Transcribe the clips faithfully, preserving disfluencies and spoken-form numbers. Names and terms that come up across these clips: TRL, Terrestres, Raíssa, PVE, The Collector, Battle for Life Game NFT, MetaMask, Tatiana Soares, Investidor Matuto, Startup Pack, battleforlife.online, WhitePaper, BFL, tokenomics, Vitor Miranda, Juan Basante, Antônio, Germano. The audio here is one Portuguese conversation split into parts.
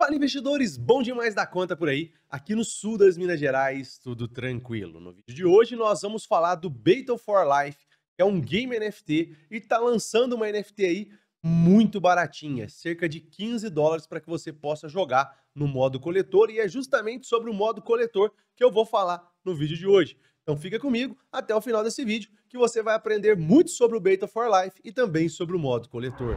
Fala, investidores, bom demais da conta por aí, aqui no sul das Minas Gerais, tudo tranquilo. No vídeo de hoje nós vamos falar do Battle for Life, que é um game N F T e tá lançando uma N F T aí muito baratinha, cerca de quinze dólares para que você possa jogar no modo coletor, e é justamente sobre o modo coletor que eu vou falar no vídeo de hoje. Então fica comigo até o final desse vídeo que você vai aprender muito sobre o Battle for Life e também sobre o modo coletor.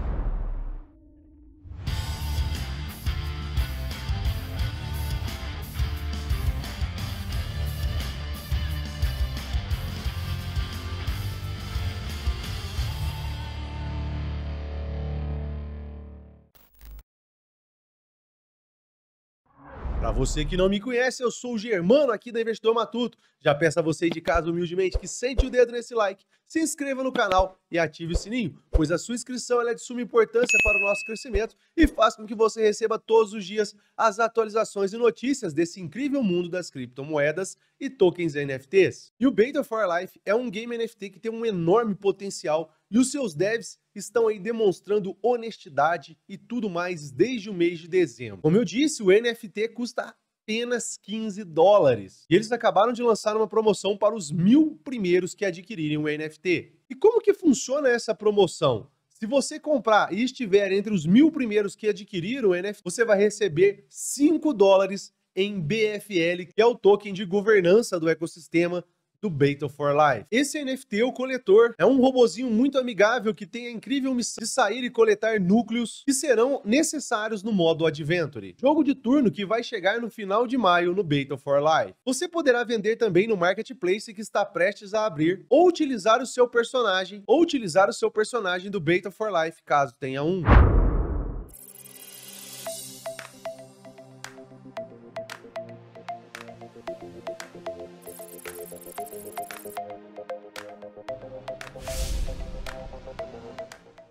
Para você que não me conhece, eu sou o Germano aqui da Investidor Matuto. Já peço a você de casa humildemente que sente o dedo nesse like, se inscreva no canal e ative o sininho, pois a sua inscrição ela é de suma importância para o nosso crescimento e faz com que você receba todos os dias as atualizações e notícias desse incrível mundo das criptomoedas e tokens N F Ts. E o Battle for Life é um game N F T que tem um enorme potencial e os seus devs estão aí demonstrando honestidade e tudo mais desde o mês de dezembro. Como eu disse, o N F T custa apenas quinze dólares. E eles acabaram de lançar uma promoção para os mil primeiros que adquirirem o N F T. E como que funciona essa promoção? Se você comprar e estiver entre os mil primeiros que adquiriram o N F T, você vai receber cinco dólares em B F L, que é o token de governança do ecossistema do Battle for Life. Esse N F T, o coletor, é um robozinho muito amigável que tem a incrível missão de sair e coletar núcleos que serão necessários no modo Adventure, jogo de turno que vai chegar no final de maio no Battle for Life. Você poderá vender também no Marketplace que está prestes a abrir, ou utilizar o seu personagem, ou utilizar o seu personagem do Battle for Life, caso tenha um.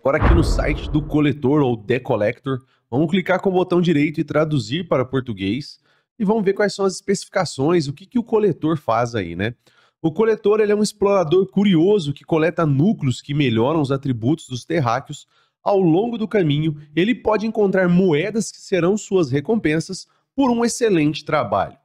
Agora aqui no site do Coletor ou The Collector, vamos clicar com o botão direito e traduzir para português e vamos ver quais são as especificações, o que, que o Coletor faz aí, né? O Coletor ele é um explorador curioso que coleta núcleos que melhoram os atributos dos terráqueos. Ao longo do caminho, ele pode encontrar moedas que serão suas recompensas por um excelente trabalho.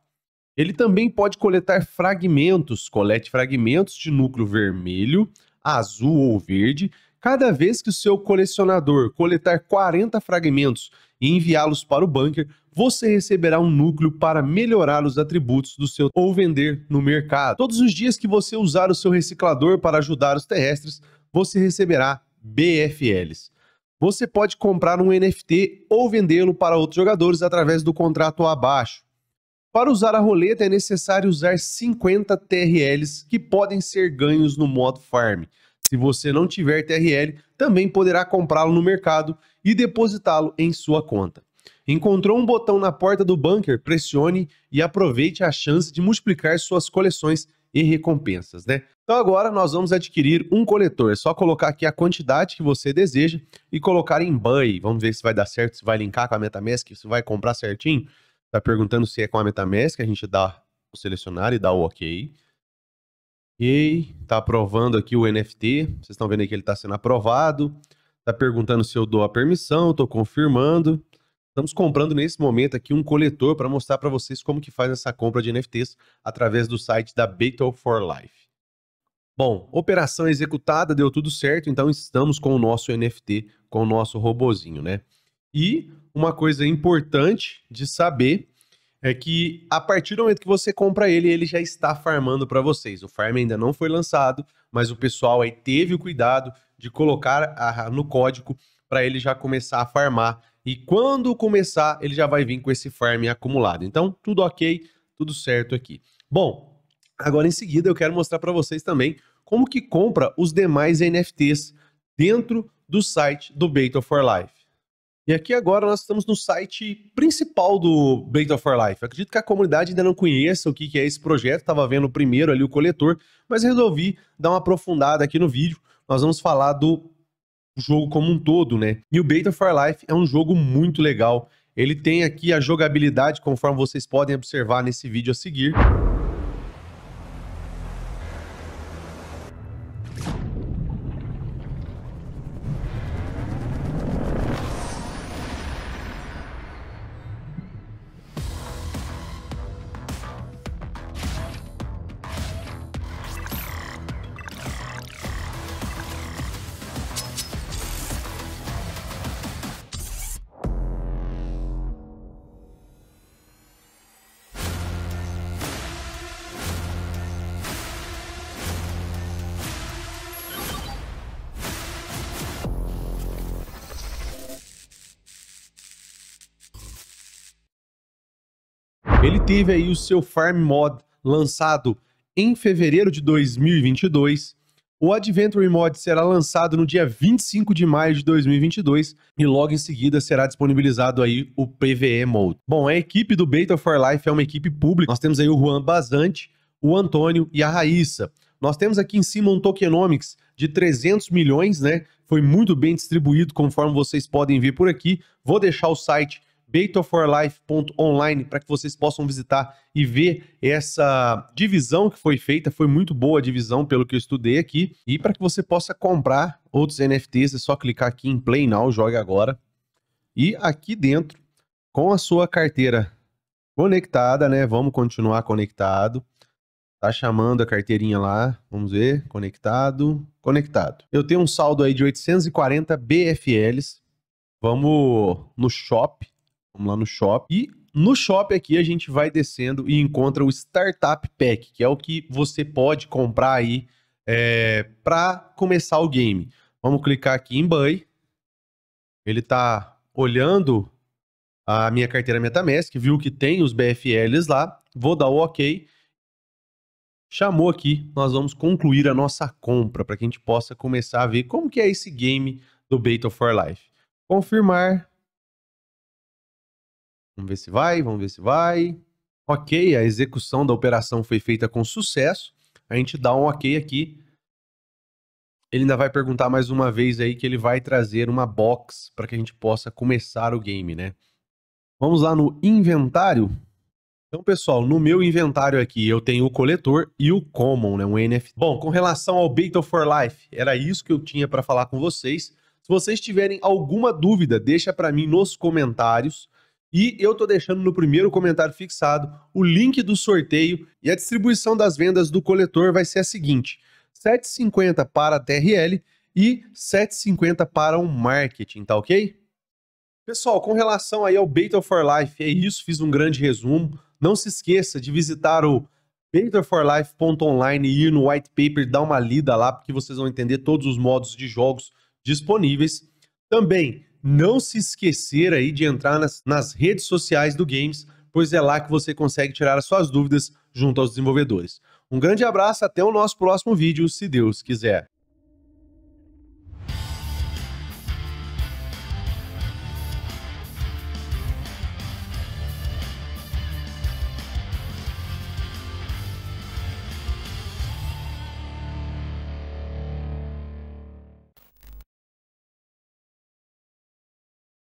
Ele também pode coletar fragmentos, colete fragmentos de núcleo vermelho, azul ou verde. Cada vez que o seu colecionador coletar quarenta fragmentos e enviá-los para o bunker, você receberá um núcleo para melhorar os atributos do seu ou vender no mercado. Todos os dias que você usar o seu reciclador para ajudar os terrestres, você receberá B F Ls. Você pode comprar um N F T ou vendê-lo para outros jogadores através do contrato abaixo. Para usar a roleta é necessário usar cinquenta T R Ls que podem ser ganhos no modo farm. Se você não tiver T R L, também poderá comprá-lo no mercado e depositá-lo em sua conta. Encontrou um botão na porta do bunker? Pressione e aproveite a chance de multiplicar suas coleções e recompensas, né? Então agora nós vamos adquirir um coletor. É só colocar aqui a quantidade que você deseja e colocar em buy. Vamos ver se vai dar certo, se vai linkar com a MetaMask, se vai comprar certinho. Tá perguntando se é com a MetaMask, a gente dá o selecionar e dá o OK. E tá aprovando aqui o N F T, vocês estão vendo aí que ele está sendo aprovado, tá perguntando se eu dou a permissão, tô confirmando. Estamos comprando nesse momento aqui um coletor para mostrar para vocês como que faz essa compra de N F Ts através do site da Battle for Life. Bom, operação executada, deu tudo certo, então estamos com o nosso N F T, com o nosso robozinho, né? E uma coisa importante de saber é que a partir do momento que você compra ele, ele já está farmando para vocês. O farm ainda não foi lançado, mas o pessoal aí teve o cuidado de colocar a, no código para ele já começar a farmar. E quando começar, ele já vai vir com esse farm acumulado. Então, tudo ok, tudo certo aqui. Bom, agora em seguida eu quero mostrar para vocês também como que compra os demais N F Ts dentro do site do Battle for Life. E aqui agora nós estamos no site principal do Battle for Life. Eu acredito que a comunidade ainda não conheça o que é esse projeto. Estava vendo primeiro ali o coletor, mas resolvi dar uma aprofundada aqui no vídeo. Nós vamos falar do jogo como um todo, né? E o Battle for Life é um jogo muito legal. Ele tem aqui a jogabilidade, conforme vocês podem observar nesse vídeo a seguir. Ele teve aí o seu Farm Mod lançado em fevereiro de dois mil e vinte e dois. O Adventure Mod será lançado no dia vinte e cinco de maio de dois mil e vinte e dois e logo em seguida será disponibilizado aí o P V E Mode. Bom, a equipe do Battle for Life é uma equipe pública. Nós temos aí o Juan Basante, o Antônio e a Raíssa. Nós temos aqui em cima um tokenomics de trezentos milhões, né? Foi muito bem distribuído, conforme vocês podem ver por aqui. Vou deixar o site battle for life ponto online para que vocês possam visitar e ver essa divisão que foi feita. Foi muito boa a divisão, pelo que eu estudei aqui. E para que você possa comprar outros N F Ts, é só clicar aqui em Play Now, joga agora. E aqui dentro, com a sua carteira conectada, né? Vamos continuar conectado. Tá chamando a carteirinha lá, vamos ver, conectado, conectado. Eu tenho um saldo aí de oitocentos e quarenta B F Ls, vamos no shop, vamos lá no shop. E no shop aqui a gente vai descendo e encontra o Startup Pack, que é o que você pode comprar aí é, para começar o game. Vamos clicar aqui em Buy, ele tá olhando a minha carteira MetaMask, viu que tem os B F Ls lá, vou dar o OK. Chamou aqui, nós vamos concluir a nossa compra para que a gente possa começar a ver como que é esse game do Battle for Life. Confirmar. Vamos ver se vai, vamos ver se vai. Ok, a execução da operação foi feita com sucesso. A gente dá um ok aqui. Ele ainda vai perguntar mais uma vez aí que ele vai trazer uma box para que a gente possa começar o game, né? Vamos lá no inventário. Então, pessoal, no meu inventário aqui eu tenho o coletor e o common, né, um N F T. Bom, com relação ao Battle for Life, era isso que eu tinha para falar com vocês. Se vocês tiverem alguma dúvida, deixa para mim nos comentários. E eu tô deixando no primeiro comentário fixado o link do sorteio e a distribuição das vendas do coletor vai ser a seguinte: sete reais e cinquenta centavos para a T R L e sete reais e cinquenta centavos para o marketing, tá ok? Pessoal, com relação aí ao Battle for Life, é isso, fiz um grande resumo. Não se esqueça de visitar o battleforlife ponto online e ir no white paper, dar uma lida lá, porque vocês vão entender todos os modos de jogos disponíveis. Também não se esquecer aí de entrar nas, nas redes sociais do Games, pois é lá que você consegue tirar as suas dúvidas junto aos desenvolvedores. Um grande abraço, até o nosso próximo vídeo, se Deus quiser.